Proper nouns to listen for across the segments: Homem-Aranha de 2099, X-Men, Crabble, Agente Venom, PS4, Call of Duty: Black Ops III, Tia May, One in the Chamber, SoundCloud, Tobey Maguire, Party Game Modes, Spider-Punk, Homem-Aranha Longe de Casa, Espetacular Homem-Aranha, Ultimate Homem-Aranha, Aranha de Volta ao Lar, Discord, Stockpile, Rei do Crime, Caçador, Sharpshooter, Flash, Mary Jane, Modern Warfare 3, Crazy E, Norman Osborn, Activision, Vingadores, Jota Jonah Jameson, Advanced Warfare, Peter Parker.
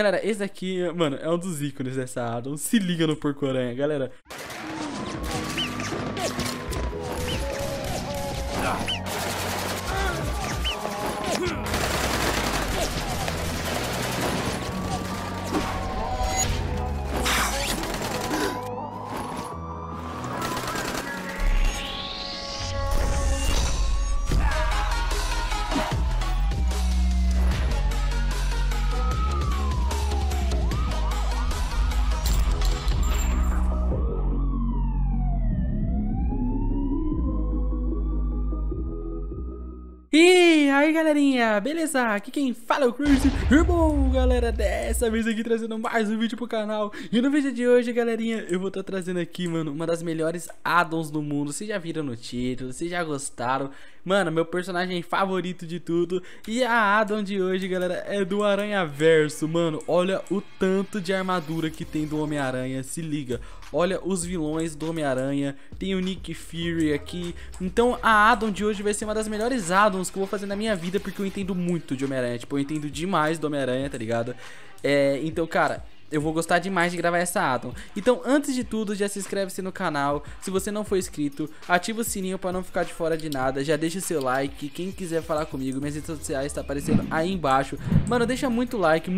Galera, esse daqui, mano, é um dos ícones dessa área. Se liga no Porco-Aranha, galera. E aí galerinha, beleza? Aqui quem fala é o Crazy. E bom galera, dessa vez aqui trazendo mais um vídeo pro canal. E no vídeo de hoje galerinha, eu vou estar trazendo aqui, mano, uma das melhores addons do mundo. Vocês já viram no título, vocês já gostaram. Mano, meu personagem favorito de tudo. E a addon de hoje galera, é do Aranhaverso, mano. Olha o tanto de armadura que tem do Homem-Aranha, se liga. Olha os vilões do Homem-Aranha. Tem o Nick Fury aqui. Então a addon de hoje vai ser uma das melhores addons que eu vou fazer na minha vida, porque eu entendo muito de Homem-Aranha. Tipo, eu entendo demais do Homem-Aranha, tá ligado? Então, cara, eu vou gostar demais de gravar essa addon. Então, antes de tudo, já se inscreve-se no canal. Se você não for inscrito, ativa o sininho pra não ficar de fora de nada. Já deixa o seu like. Quem quiser falar comigo, minhas redes sociais estão aparecendo aí embaixo. Mano, deixa muito like.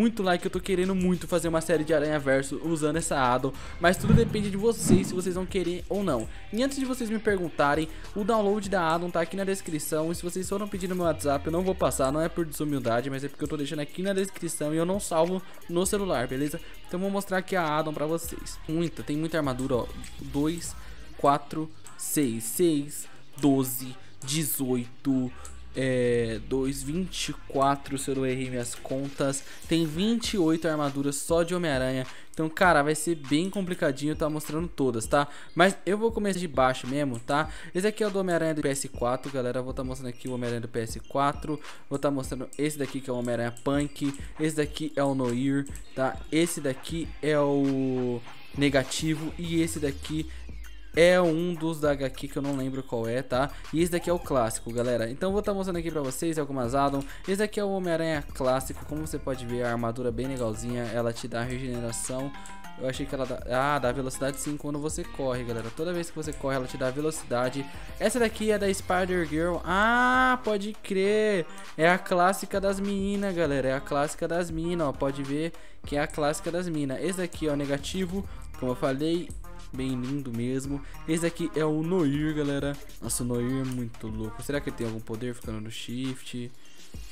Eu tô querendo muito fazer uma série de Aranhaverso usando essa addon. Mas tudo depende de vocês, se vocês vão querer ou não. E antes de vocês me perguntarem, o download da addon tá aqui na descrição. E se vocês foram pedir no meu WhatsApp, eu não vou passar. Não é por desumildade, mas é porque eu tô deixando aqui na descrição e eu não salvo no celular, beleza? Então vou mostrar aqui a addon pra vocês. Tem muita armadura, ó. 2, 4, 6, 6, 12, 18, 2, 24, se eu não errei minhas contas. Tem 28 armaduras só de Homem-Aranha. Então, cara, vai ser bem complicadinho. Tá mostrando todas, tá? Mas eu vou começar de baixo mesmo, tá? Esse aqui é o do Homem-Aranha do PS4, galera. Vou tá mostrando aqui o Homem-Aranha do PS4. Vou tá mostrando esse daqui que é o Homem-Aranha Punk. Esse daqui é o Noir, tá? Esse daqui é o Negativo. E esse daqui é um dos da HQ que eu não lembro qual é, tá? E esse daqui é o clássico, galera. Então vou estar mostrando aqui pra vocês algumas addons. Esse daqui é o Homem-Aranha clássico. Como você pode ver, a armadura bem legalzinha. Ela te dá regeneração. Eu achei que ela dá... Ah, dá velocidade sim quando você corre, galera. Toda vez que você corre, ela te dá velocidade. Essa daqui é da Spider-Girl. Ah, pode crer. É a clássica das meninas, galera. É a clássica das minas, ó. Pode ver que é a clássica das minas. Esse daqui é o Negativo, como eu falei. Bem lindo mesmo. Esse aqui é o Noir, galera. Nossa, o Noir é muito louco. Será que ele tem algum poder ficando no shift?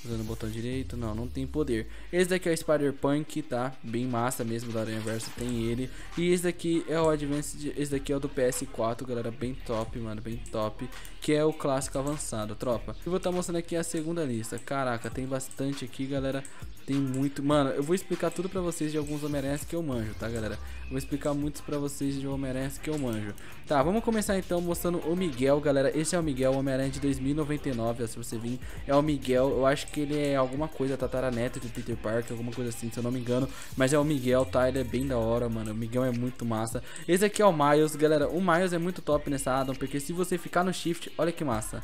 Usando o botão direito? Não, não tem poder. Esse daqui é o Spider-Punk, tá? Bem massa mesmo, do Aranhaverso tem ele. E esse daqui é o Advanced. Esse daqui é o do PS4, galera. Bem top, mano, bem top. Que é o clássico avançado, tropa. Eu vou estar mostrando aqui a segunda lista. Caraca, tem bastante aqui, galera. Tem muito, mano, eu vou explicar tudo pra vocês de alguns Homem-Aranhas que eu manjo, tá, galera? Vou explicar muitos pra vocês de Homem-Aranhas que eu manjo. Tá, vamos começar então mostrando o Miguel, galera. Esse é o Miguel, o Homem-Aranha de 2099, ó, se você vir. É o Miguel, eu acho que ele é alguma coisa, tataraneto de Peter Parker, alguma coisa assim, se eu não me engano. Mas é o Miguel, tá? Ele é bem da hora, mano. O Miguel é muito massa. Esse aqui é o Miles, galera. O Miles é muito top nessa addon, porque se você ficar no shift, olha que massa.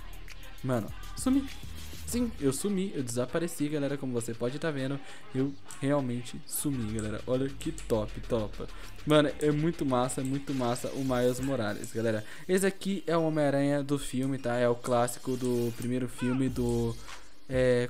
Mano, sumi. Sim, eu sumi, eu desapareci, galera, como você pode estar vendo, eu realmente sumi, galera, olha que top, topa. Mano, é muito massa o Miles Morales, galera. Esse aqui é o Homem-Aranha do filme, tá, é o clássico do primeiro filme do...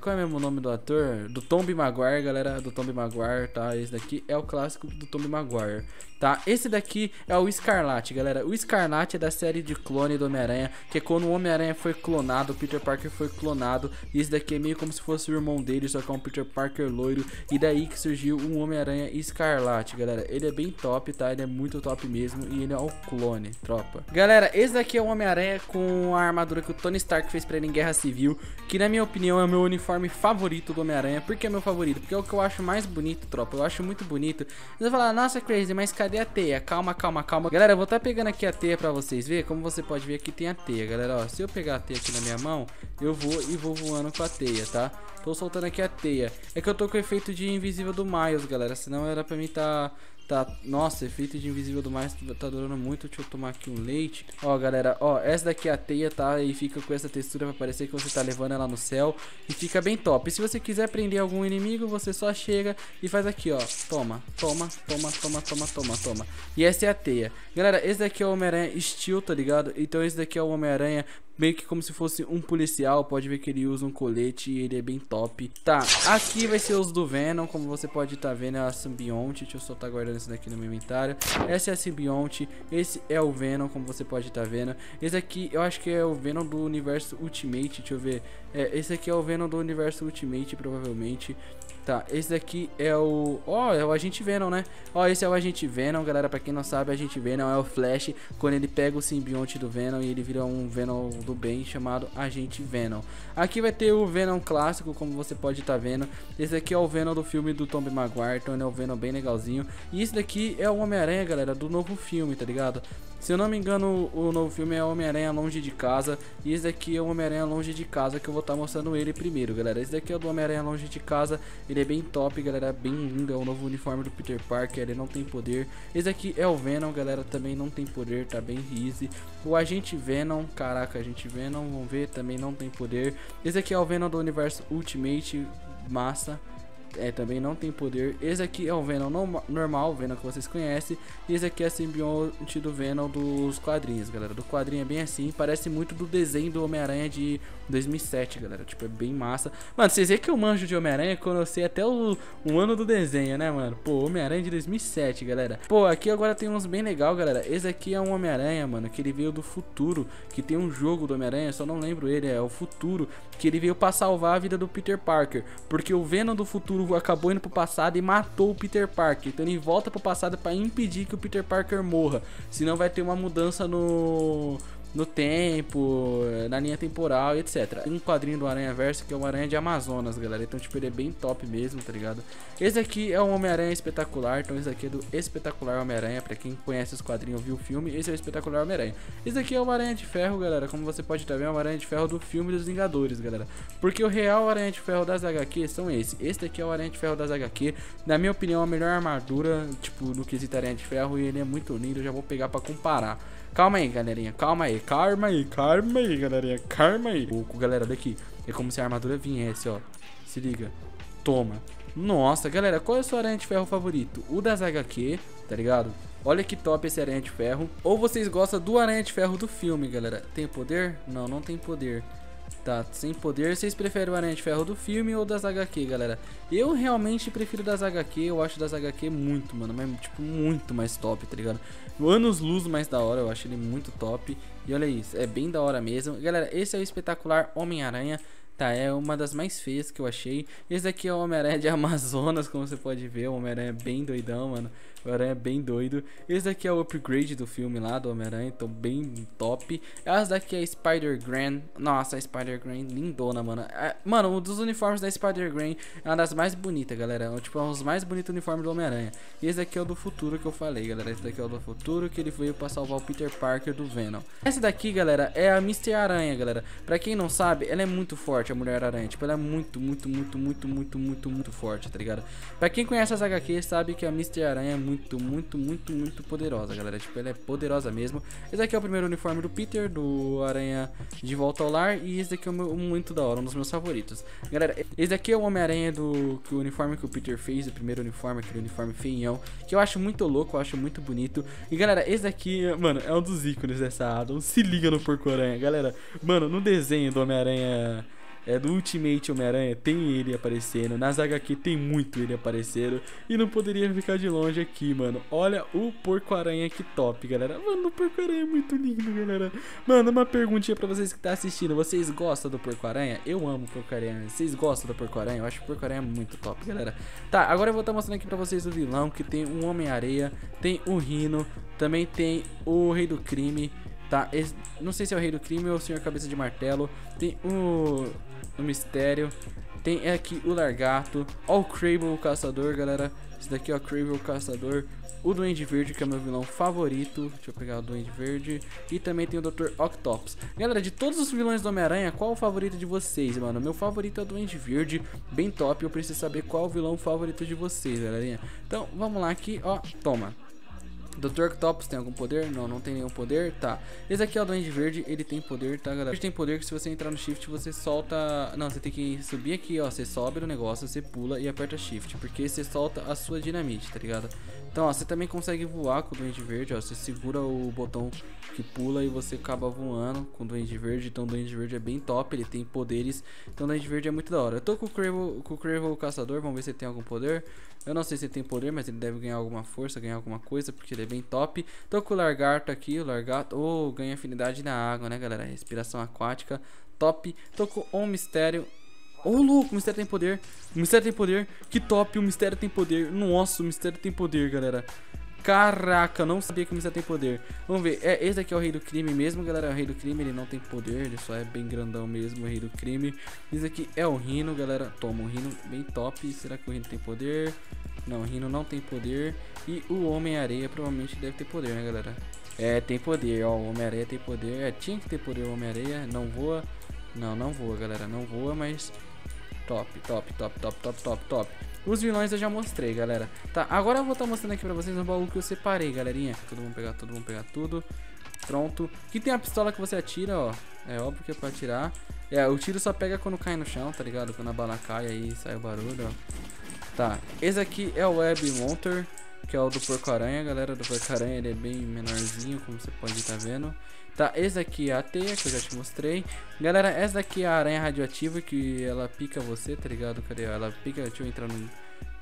qual é mesmo o nome do ator? Do Tobey Maguire, galera, do Tobey Maguire, tá? Esse daqui é o clássico do Tobey Maguire, tá? Esse daqui é o Escarlate, galera. O Escarlate é da série de clone do Homem-Aranha, que é quando o Homem-Aranha foi clonado, o Peter Parker foi clonado, e esse daqui é meio como se fosse o irmão dele, só que é um Peter Parker loiro, e daí que surgiu um Homem-Aranha Escarlate, galera. Ele é bem top, tá? Ele é muito top mesmo, e ele é o clone, tropa. Galera, esse daqui é o Homem-Aranha com a armadura que o Tony Stark fez pra ele em Guerra Civil, que na minha opinião é meu uniforme favorito do Homem-Aranha. Por que é meu favorito? Porque é o que eu acho mais bonito, tropa. Eu acho muito bonito. Você vai falar, nossa, Crazy, mas cadê a teia? Calma, calma, calma. Galera, eu vou estar pegando aqui a teia pra vocês verem. Como você pode ver, aqui tem a teia, galera. Ó, se eu pegar a teia aqui na minha mão, eu vou voando com a teia, tá? Tô soltando aqui a teia. É que eu tô com o efeito de invisível do Miles, galera. Senão era pra mim tá... Nossa, efeito de invisível do Miles tá durando muito. Deixa eu tomar aqui um leite. Ó, galera, ó, essa daqui é a teia, tá? E fica com essa textura pra parecer que você tá levando ela no céu. E fica bem top. E se você quiser prender algum inimigo, você só chega e faz aqui, ó. Toma, toma, toma, toma, toma, toma, toma. E essa é a teia. Galera, esse daqui é o Homem-Aranha Steel, tá ligado? Então esse daqui é o Homem-Aranha meio que como se fosse um policial. Pode ver que ele usa um colete e ele é bem top. Tá, aqui vai ser os do Venom. Como você pode estar vendo, é a simbionte. Deixa eu só estar guardando isso daqui no meu inventário. Essa é a simbionte, esse é o Venom. Como você pode estar vendo, esse aqui eu acho que é o Venom do universo Ultimate. Deixa eu ver, esse aqui é o Venom do universo Ultimate, provavelmente. Tá, esse daqui é o... Ó, é o Agente Venom, né? Ó, esse é o Agente Venom, galera. Pra quem não sabe, o Agente Venom é o Flash. Quando ele pega o simbionte do Venom e ele vira um Venom do bem, chamado Agente Venom. Aqui vai ter o Venom clássico, como você pode estar vendo. Esse aqui é o Venom do filme do Tobey Maguire. Então ele é um Venom bem legalzinho. E esse daqui é o Homem-Aranha, galera, do novo filme, tá ligado? Se eu não me engano, o novo filme é Homem-Aranha Longe de Casa. E esse daqui é o Homem-Aranha Longe de Casa, que eu vou estar mostrando ele primeiro, galera. Esse daqui é o do Homem-Aranha Longe de Casa. Ele é bem top, galera, bem lindo. É o novo uniforme do Peter Parker, ele não tem poder. Esse aqui é o Venom, galera, também não tem poder, tá bem easy. O Agente Venom, caraca, Agente Venom, vamos ver, também não tem poder. Esse aqui é o Venom do universo Ultimate, massa. É, também não tem poder. Esse aqui é o Venom normal, o Venom que vocês conhecem. E esse aqui é a simbionte do Venom dos quadrinhos, galera. Do quadrinho é bem assim, parece muito do desenho do Homem-Aranha de 2007, galera. Tipo, é bem massa. Mano, vocês veem que eu manjo de Homem-Aranha quando eu sei até o ano do desenho, né, mano? Pô, Homem-Aranha de 2007, galera. Pô, aqui agora tem uns bem legal, galera. Esse aqui é um Homem-Aranha, mano, que ele veio do futuro, que tem um jogo do Homem-Aranha, só não lembro ele, é o futuro, que ele veio pra salvar a vida do Peter Parker, porque o Venom do futuro acabou indo pro passado e matou o Peter Parker. Então ele volta pro passado pra impedir que o Peter Parker morra. Senão vai ter uma mudança no tempo, na linha temporal, etc. Tem um quadrinho do Aranhaverso que é o Aranha de Amazonas, galera. Então, tipo, ele é bem top mesmo, tá ligado? Esse aqui é o Homem-Aranha Espetacular. Então, esse aqui é do Espetacular Homem-Aranha. Pra quem conhece os quadrinhos, viu o filme, esse é o Espetacular Homem-Aranha. Esse aqui é o Aranha de Ferro, galera. Como você pode estar vendo, é o Aranha de Ferro do filme dos Vingadores, galera. Porque o real Aranha de Ferro das HQ são esse. Esse daqui é o Aranha de Ferro das HQ. Na minha opinião, a melhor armadura, tipo, no quesito Aranha de Ferro. E ele é muito lindo, eu já vou pegar pra comparar. Calma aí, galerinha, calma aí. Calma aí, galerinha, calma aí. Galera, olha aqui, é como se a armadura viesse, ó. Se liga, toma. Nossa, galera, qual é o seu Aranha de Ferro favorito? O das HQ, tá ligado? Olha que top esse Aranha de Ferro. Ou vocês gostam do Aranha de Ferro do filme, galera? Tem poder? Não, não tem poder. Tá, sem poder, vocês preferem o Aranha de Ferro do filme ou das HQ, galera? Eu realmente prefiro das HQ, eu acho das HQ muito, mano, mas tipo, muito mais top, tá ligado? Anos luz mais da hora, eu acho ele muito top. E olha isso, é bem da hora mesmo. Galera, esse é o Espetacular Homem-Aranha. Tá, é uma das mais feias que eu achei. Esse aqui é o Homem-Aranha de Amazonas, como você pode ver. O Homem-Aranha é bem doidão, mano. O Aranha é bem doido. Esse daqui é o upgrade do filme lá, do Homem-Aranha. Então, bem top. Essa daqui é a Spider-Gwen. Nossa, a Spider-Gwen lindona, mano. Mano, um dos uniformes da Spider-Gwen é uma das mais bonitas, galera. Tipo, é um dos mais bonitos uniformes do Homem-Aranha. E esse daqui é o do futuro que eu falei, galera. Esse daqui é o do futuro, que ele veio pra salvar o Peter Parker do Venom. Essa daqui, galera, é a Mr. Aranha, galera. Pra quem não sabe, ela é muito forte. A Mulher Aranha, tipo, ela é muito forte, tá ligado? Pra quem conhece as HQ, sabe que a Mr. Aranha é muito poderosa, galera. Tipo, ela é poderosa mesmo. Esse aqui é o primeiro uniforme do Peter, do Aranha de Volta ao Lar. E esse daqui é muito da hora, um dos meus favoritos. Galera, esse daqui é o Homem-Aranha do uniforme que o Peter fez, o primeiro uniforme, aquele uniforme feião, que eu acho muito louco, eu acho muito bonito. E galera, esse daqui, mano, é um dos ícones dessa Adam. Se liga no Porco-Aranha, galera. Mano, no desenho do Homem-Aranha... É do Ultimate Homem-Aranha, tem ele aparecendo. Nas HQ tem muito ele aparecendo. E não poderia ficar de longe aqui, mano. Olha o Porco-Aranha, que top, galera. Mano, o Porco-Aranha é muito lindo, galera. Mano, uma perguntinha pra vocês que tá assistindo. Vocês gostam do Porco-Aranha? Eu amo o Porco-Aranha. Vocês gostam do Porco-Aranha? Eu acho o Porco-Aranha muito top, galera. Tá, agora eu vou estar mostrando aqui pra vocês o vilão, que tem um Homem-Areia, tem o Rhino, também tem o Rei do Crime, tá? Esse, não sei se é o Rei do Crime ou o Senhor Cabeça de Martelo. Tem o... No mistério, Tem aqui o Largato, ó o Crabble, o Caçador, galera. Esse daqui é o Crabble, o Caçador. O Duende Verde, que é o meu vilão favorito. Deixa eu pegar o Duende Verde. E também tem o Dr. Octopus. Galera, de todos os vilões do Homem-Aranha, qual é o favorito de vocês, mano? Meu favorito é o Duende Verde, bem top. Eu preciso saber qual é o vilão favorito de vocês, galerinha. Então, vamos lá aqui, ó, toma. Dr. Octopus tem algum poder? Não, não tem nenhum poder, tá. Esse aqui é o Duende Verde, ele tem poder, tá, galera? Ele tem poder que se você entrar no shift, você solta... Não, você tem que subir aqui, ó, você sobe no negócio, você pula e aperta shift, porque você solta a sua dinamite, tá ligado? Então, ó, você também consegue voar com o Duende Verde, ó, você segura o botão que pula e você acaba voando com o Duende Verde. Então o Duende Verde é bem top, ele tem poderes, então o Duende Verde é muito da hora. Eu tô com o Crabble, o Caçador, vamos ver se ele tem algum poder. Eu não sei se ele tem poder, mas ele deve ganhar alguma força, ganhar alguma coisa, porque ele é bem top. Tô com o Largato aqui, o Largato, oh, ganha afinidade na água, né, galera? Respiração aquática, top. Tô com o Mistério. Oh, louco, o Mistério tem poder. O Mistério tem poder, que top, o Mistério tem poder. Nossa, o Mistério tem poder, galera. Caraca, eu não sabia que o Mistério tem poder. Vamos ver, esse aqui é o Rei do Crime mesmo, galera. O Rei do Crime, ele não tem poder, ele só é bem grandão mesmo, o Rei do Crime. Esse aqui é o Rhino, galera. Toma, o Rhino bem top. Será que o Rhino tem poder? Não, o Rhino não tem poder. E o Homem Areia provavelmente deve ter poder, né, galera? É, tem poder, ó, o Homem Areia tem poder. É, tinha que ter poder o Homem Areia. Não voa. Não, não voa, galera, não voa, mas... Top, top, top, top, top, top, top. Os vilões eu já mostrei, galera. Tá, agora eu vou estar mostrando aqui pra vocês um baú que eu separei, galerinha. Todo mundo pegar tudo, vamos pegar tudo. Pronto. Aqui tem a pistola que você atira, ó. É óbvio que é pra atirar. É, o tiro só pega quando cai no chão, tá ligado? Quando a bala cai aí sai o barulho, ó. Tá, esse aqui é o Web Monster, que é o do Porco-Aranha, galera. Do Porco-Aranha ele é bem menorzinho, como você pode estar vendo. Tá, esse aqui é a teia, que eu já te mostrei. Galera, essa daqui é a aranha radioativa, que ela pica você, tá ligado? Cadê? Ela pica, deixa eu entrar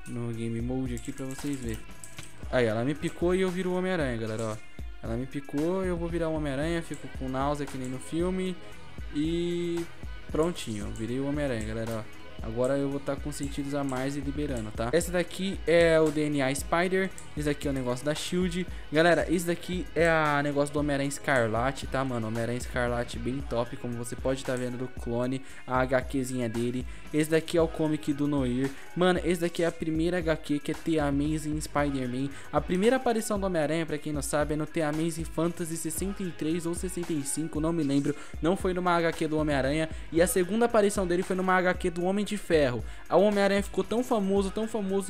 no game mode aqui pra vocês verem. Aí, ela me picou e eu viro o Homem-Aranha, galera, ó. Ela me picou, eu vou virar o Homem-Aranha, fico com náusea que nem no filme. E... prontinho, virei o Homem-Aranha, galera, ó. Agora eu vou estar com sentidos a mais e liberando, tá? Esse daqui é o DNA Spider. Esse daqui é o negócio da Shield. Galera, esse daqui é o negócio do Homem-Aranha Escarlate, tá, mano? Homem-Aranha Escarlate bem top, como você pode estar vendo do clone. A HQzinha dele. Esse daqui é o comic do Noir. Mano, esse daqui é a primeira HQ, que é The Amazing Spider-Man. A primeira aparição do Homem-Aranha, pra quem não sabe, é no The Amazing Fantasy 63 ou 65, não me lembro. Não foi numa HQ do Homem-Aranha. E a segunda aparição dele foi numa HQ do Homem de Ferro. O Homem-Aranha ficou tão famoso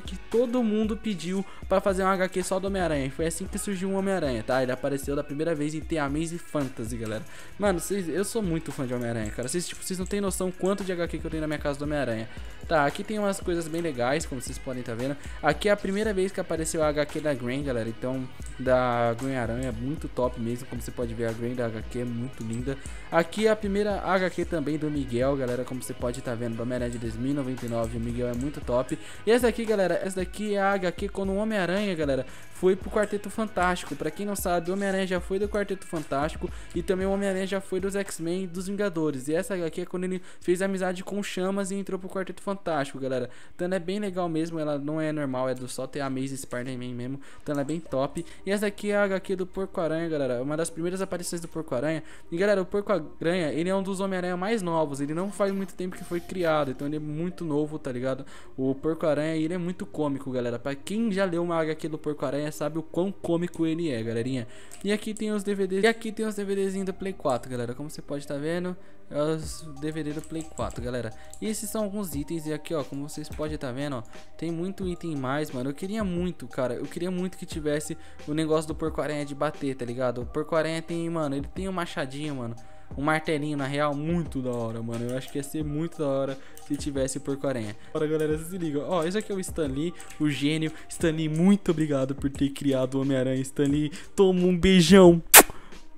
que todo mundo pediu pra fazer um HQ só do Homem-Aranha. Foi assim que surgiu o Homem-Aranha, tá? Ele apareceu da primeira vez em The Amazing Fantasy, galera. Mano, eu sou muito fã de Homem-Aranha, cara. Vocês não tem noção quanto de HQ que eu tenho na minha casa do Homem-Aranha. Tá, aqui tem umas coisas bem legais, como vocês podem estar vendo. Aqui é a primeira vez que apareceu a HQ da Gwen, galera. Então, da Gwen Aranha, muito top mesmo. Como você pode ver, a Gwen da HQ é muito linda. Aqui é a primeira HQ também do Miguel, galera. Como você pode estar vendo, do Homem-Aranha de 2099, o Miguel é muito top. E essa aqui, galera, essa daqui é a HQ quando o Homem-Aranha, galera, foi pro Quarteto Fantástico. Pra quem não sabe, o Homem-Aranha já foi do Quarteto Fantástico e também o Homem-Aranha já foi dos X-Men e dos Vingadores. E essa HQ é quando ele fez amizade com o Chamas e entrou pro Quarteto Fantástico, galera. Então ela é bem legal mesmo, ela não é normal, é do só ter a Amazing Spider-Man mesmo, então ela é bem top. E essa aqui é a HQ do Porco-Aranha, galera, uma das primeiras aparições do Porco-Aranha. E galera, o Porco-Aranha, ele é um dos Homem-Aranha mais novos, ele não faz muito tempo que foi criado, então ele é muito novo, tá ligado? O Porco-Aranha, ele é muito cômico, galera. Pra quem já leu uma HQ do Porco-Aranha sabe o quão cômico ele é, galerinha. E aqui tem os DVDs. E aqui tem os DVDzinhos do Play 4, galera. Como você pode estar vendo, é os DVD do Play 4, galera. E esses são alguns itens. E aqui, ó, como vocês podem estar vendo, ó, tem muito item mais, mano. Eu queria muito, cara. Eu queria muito que tivesse o negócio do Porco-Aranha de bater, tá ligado? O Porco-Aranha tem, mano, ele tem um machadinho, mano. Um martelinho, na real, muito da hora, mano. Eu acho que ia ser muito da hora se tivesse o Porco-Aranha. Agora, galera, vocês se ligam. Ó, esse aqui é o Stan Lee, o gênio. Stan Lee, muito obrigado por ter criado o Homem-Aranha. Stan Lee, toma um beijão.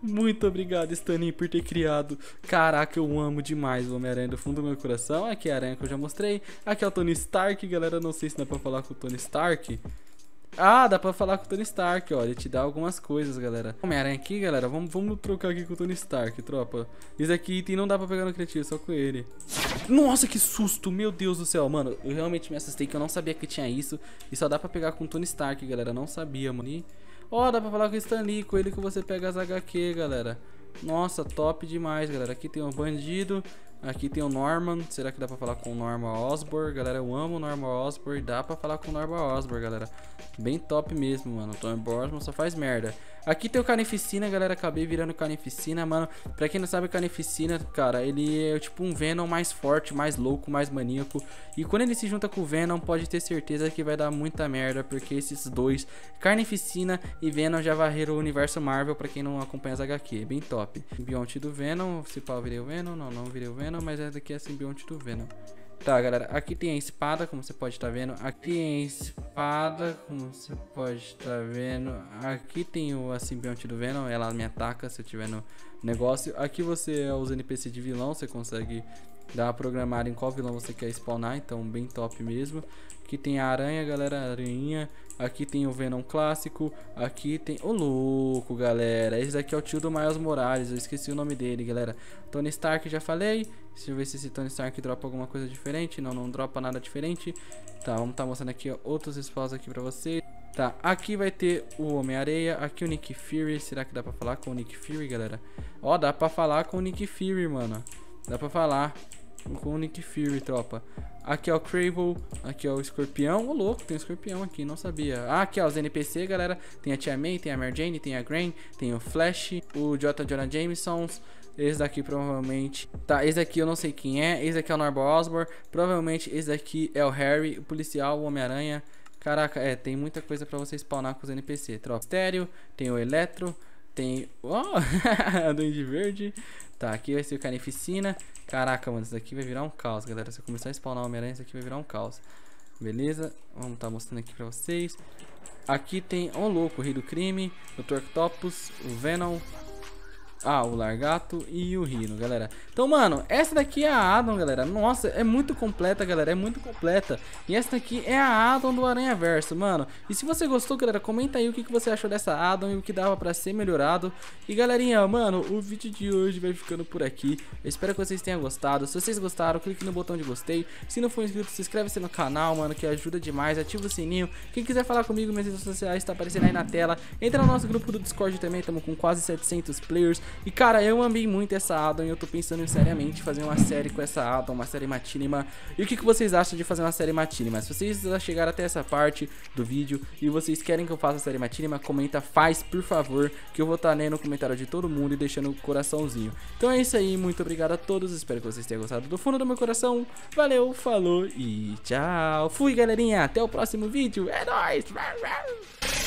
Muito obrigado, Stan Lee, por ter criado. Caraca, eu amo demais o Homem-Aranha do fundo do meu coração. Aqui é a aranha que eu já mostrei. Aqui é o Tony Stark, galera. Não sei se dá pra falar com o Tony Stark. Ah, dá pra falar com o Tony Stark, ó. Ele te dá algumas coisas, galera. Homem-Aranha aqui, galera. Vamos trocar aqui com o Tony Stark, tropa. Esse aqui item não dá pra pegar no criativo, só com ele. Nossa, que susto! Meu Deus do céu, mano. Eu realmente me assustei, que eu não sabia que tinha isso. E só dá pra pegar com o Tony Stark, galera. Não sabia, mano. E... ó, dá pra falar com o Stan Lee, com ele que você pega as HQ, galera. Nossa, top demais, galera. Aqui tem um bandido. Aqui tem o Norman. Será que dá pra falar com o Norman Osborn? Galera, eu amo o Norman Osborn. Dá pra falar com o Norman Osborn, galera. Bem top mesmo, mano. O Tom Osborn só faz merda. Aqui tem o Carnificina, galera. Acabei virando Carnificina, mano. Pra quem não sabe, o Carnificina, cara, ele é tipo um Venom mais forte, mais louco, mais maníaco. E quando ele se junta com o Venom, pode ter certeza que vai dar muita merda, porque esses dois, Carnificina e Venom, já varreram o universo Marvel, pra quem não acompanha as HQ. Bem top. Simbionte do Venom. Se pá, eu virei o Venom. Não, não virei o Venom, mas essa daqui é a simbionte do Venom. Tá, galera, aqui tem a espada, como você pode estar vendo. Aqui tem a espada, como você pode estar vendo. Aqui tem a simbionte do Venom, ela me ataca se eu tiver no negócio. Aqui você é os NPC de vilão, você consegue dar a programar em qual vilão você quer spawnar, então bem top mesmo. Aqui tem a aranha, galera, aranha. Aqui tem o Venom clássico. Aqui tem... Ô, louco, galera. Esse daqui é o tio do Miles Morales. Eu esqueci o nome dele, galera. Tony Stark, já falei. Deixa eu ver se esse Tony Stark dropa alguma coisa diferente. Não, não dropa nada diferente. Tá, vamos tá mostrando aqui, ó, outros spawns aqui pra vocês. Tá, aqui vai ter o Homem Areia, aqui o Nick Fury. Será que dá pra falar com o Nick Fury, galera? Ó, dá pra falar com o Nick Fury, mano. Dá pra falar com o Nick Fury, tropa. Aqui é o Crabble, aqui é o escorpião. Ô, louco, tem um escorpião aqui, não sabia. Ah, aqui é os NPC, galera. Tem a Tia May, tem a Mary Jane, tem a Gwen, tem o Flash, o J. Jonah Jameson. Esse daqui provavelmente... Tá, esse daqui eu não sei quem é. Esse daqui é o Norman Osborn. Provavelmente esse daqui é o Harry, o policial, o Homem-Aranha. Caraca, é, tem muita coisa pra você spawnar com os NPC, tropa. Estéreo, tem o Electro, tem... Oh! Duende Verde. Tá, aqui vai ser o Carnificina. Caraca, mano, isso daqui vai virar um caos, galera. Se eu começar a spawnar o Homem-Aranha, isso aqui vai virar um caos. Beleza? Vamos tá mostrando aqui pra vocês. Aqui tem... Ó, louco, o Rei do Crime, o Dr. Octopus, o Venom... Ah, o Largato e o Rhino, galera. Então, mano, essa daqui é a addon, galera. Nossa, é muito completa, galera. É muito completa. E essa daqui é a addon do Aranhaverso, mano. E se você gostou, galera, comenta aí o que você achou dessa addon e o que dava pra ser melhorado. E, galerinha, mano, o vídeo de hoje vai ficando por aqui. Eu espero que vocês tenham gostado. Se vocês gostaram, clique no botão de gostei. Se não for inscrito, se inscreve-se no canal, mano, que ajuda demais. Ativa o sininho. Quem quiser falar comigo, minhas redes sociais tá aparecendo aí na tela. Entra no nosso grupo do Discord também. Tamo com quase 700 players. E, cara, eu amei muito essa addon e eu tô pensando seriamente fazer uma série com essa addon, uma série matínima. E o que vocês acham de fazer uma série matínima? Se vocês chegaram até essa parte do vídeo e vocês querem que eu faça a série matínima, comenta, faz, por favor, que eu vou estar lendo o comentário de todo mundo e deixando o coraçãozinho. Então é isso aí, muito obrigado a todos, espero que vocês tenham gostado do fundo do meu coração. Valeu, falou e tchau. Fui, galerinha, até o próximo vídeo, é nóis!